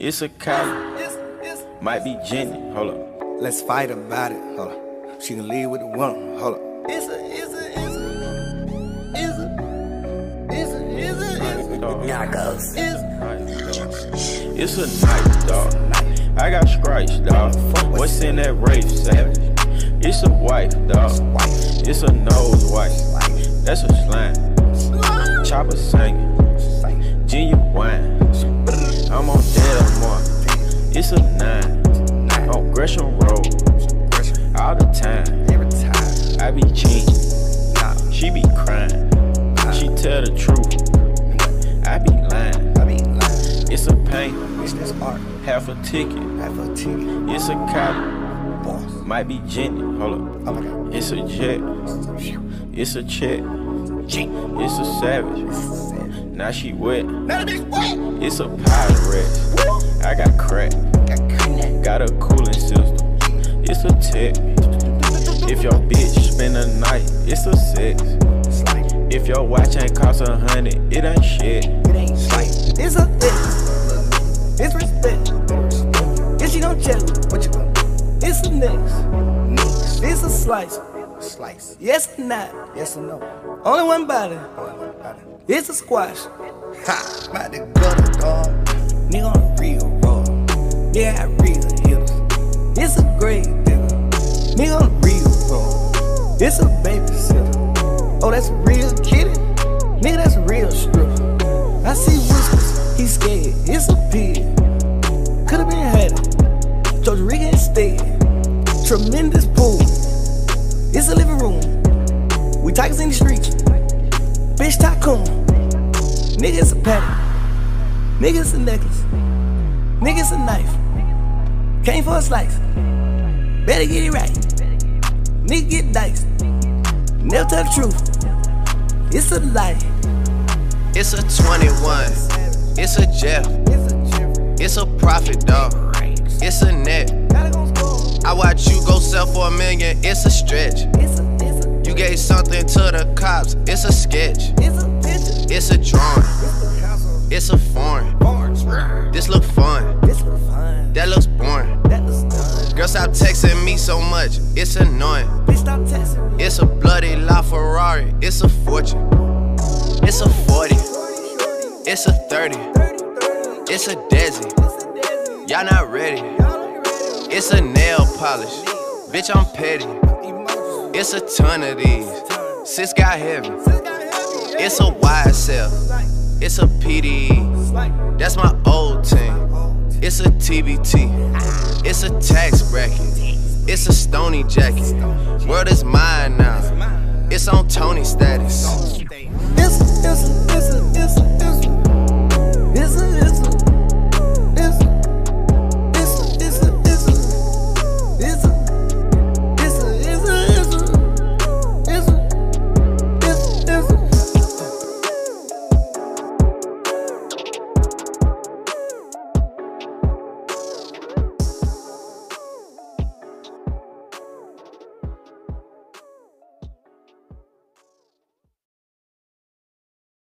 It's a cop, might be Jenny, hold up. Let's fight about it, hold up. She can leave with the one, hold up. It's a night, dog. I got scratched, dog. What's in that rape, Savage? It's a wife, dog. It's a nose wife. That's a slime. Chopper singing. Genuine. I'm on dead tomorrow. It's a 9 on Gresham Road. All the time. I be cheating. She be crying. She tell the truth. I be lying. It's a paint, half a ticket. It's a cop, might be Jenny. Hold up. It's a jet. It's a check. It's a savage. Now she wet. It's a pirate. I got crack. Got a cooling system. It's a tech. If your bitch spend a night, it's a 6. If your watch ain't cost 100, it ain't shit. It's a bitch. It's respect. If she don't check, what you gonna do? It's a next. It's a slice. Yes or not? Yes or no? Only one body. It's a squash. Ha! By the gutter, dog. Nigga on the real road. Yeah, I real hips. It's a great nigga. Nigga on the real road. It's a babysitter. Oh, that's real kitty. Nigga, that's real stripper. I see whiskers, he scared, it's a pig. Could've been had George Riga instead. Tremendous pool, it's a living room. We tigers in the streets, bitch tycoon. Niggas a pattern, niggas a necklace, niggas a knife. Came for a slice, better get it right. Nigga get diced, never tell the truth. It's a lie. It's a 21, it's a Jeff, it's a profit, dog. It's a net. I watch you go sell for $1 million, it's a stretch. You gave something to the cops, it's a sketch. It's a drawing, it's a foreign. This look fun, that looks boring. Girl, stop texting me so much, it's annoying. It's a bloody LaFerrari, it's a fortune. It's a 40, it's a 30, it's a Desi, y'all not ready. It's a nail polish, bitch I'm petty. It's a ton of these, sis got heavy. It's a YSL, it's a PDE, that's my old team. It's a TBT, it's a tax bracket, it's a Stony jacket. World is mine now, it's on Tony status.